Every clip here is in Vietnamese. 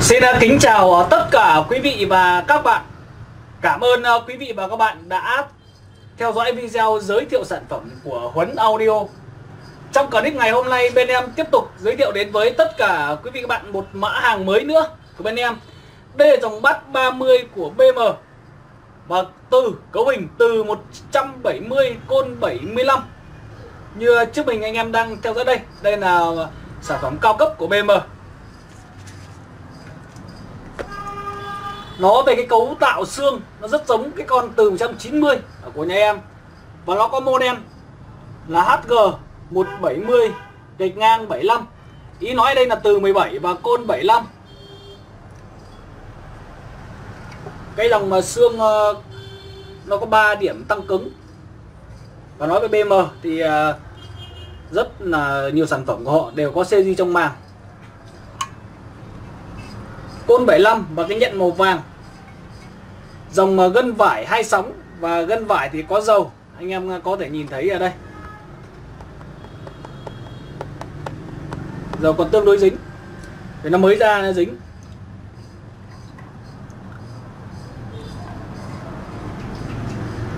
Xin kính chào tất cả quý vị và các bạn. Cảm ơn quý vị và các bạn đã theo dõi video giới thiệu sản phẩm của Huấn Audio. Trong clip ngày hôm nay, bên em tiếp tục giới thiệu đến với tất cả quý vị các bạn một mã hàng mới nữa của bên em. Đây là dòng bát 30 của BM. Và từ cấu hình từ 170x75 như trước mình anh em đang theo dõi đây. Đây là sản phẩm cao cấp của BM. Nó về cái cấu tạo xương, nó rất giống cái con từ 190 của nhà em. Và nó có model là HG 170 gạch ngang 75. Ý nói đây là từ 17 và côn 75. Cái dòng xương nó có 3 điểm tăng cứng. Và nói về BM thì rất là nhiều sản phẩm của họ đều có CG trong màng. Côn 75 và cái nhận màu vàng. Dòng gân vải 2 sóng và gân vải thì có dầu. Anh em có thể nhìn thấy ở đây. Dầu còn tương đối dính. Vì nó mới ra nó dính.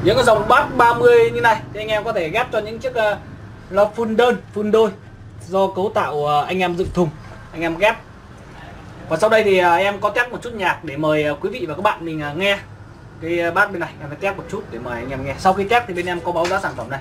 Những cái dòng bát 30 như này thì anh em có thể ghép cho những chiếc lò phun đơn, phun đôi. Do cấu tạo anh em dựng thùng, anh em ghép. Và sau đây thì em có test một chút nhạc để mời quý vị và các bạn mình nghe cái bát bên này. Em phải test một chút để mời anh em nghe. Sau khi test thì bên em có báo giá sản phẩm này.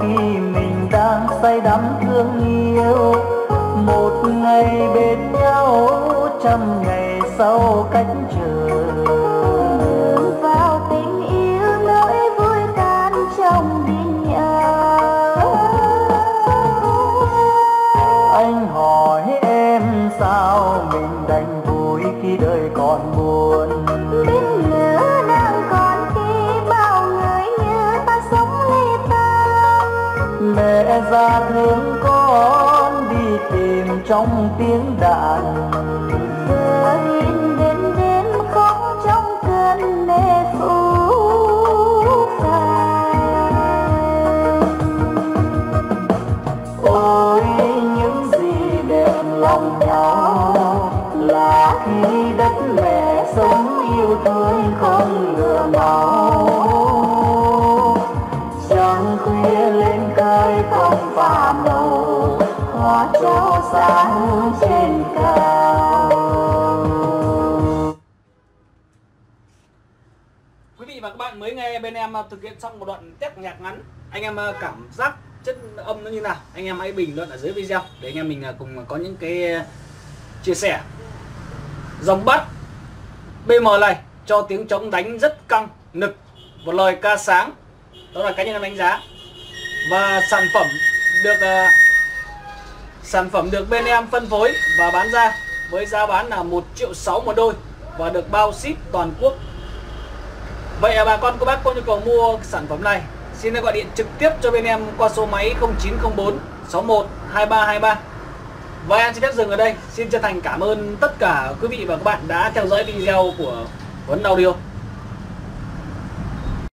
Khi mình đang say đắm thương yêu, một ngày bên nhau, trăm ngày sau cách trời. Đường vào tình yêu, nỗi vui tan trong đi nhớ. Anh hỏi em sao mình đành vui khi đời còn buồn. Biết nữa đang còn khi bao người như ta sống ly ta. Mẹ ra thương con đi tìm trong tiếng đàn. Giờ đêm đến khóc trong cơn mê phù phàng. Ôi những gì đẹp lòng nhau là khi đất mẹ sống yêu thương không ngừa máu. Trăng khuya lên cây không pha màu, hoa trao sáng trên cao. Quý vị và các bạn mới nghe bên em thực hiện xong một đoạn test nhạc ngắn. Anh em cảm giác chất âm nó như nào? Anh em hãy bình luận ở dưới video để anh em mình cùng có những cái chia sẻ. Dòng bass BM này cho tiếng trống đánh rất căng, nực, một lời ca sáng. Đó là cá nhân đánh giá. Và sản phẩm được bên em phân phối và bán ra với giá bán là 1.600.000 một đôi và được bao ship toàn quốc. Vậy bà con cô bác có nhu cầu mua sản phẩm này, xin hãy gọi điện trực tiếp cho bên em qua số máy 0904 61 2323. Và em xin phép dừng ở đây. Xin chân thành cảm ơn tất cả quý vị và các bạn đã theo dõi video của Huấn Audio.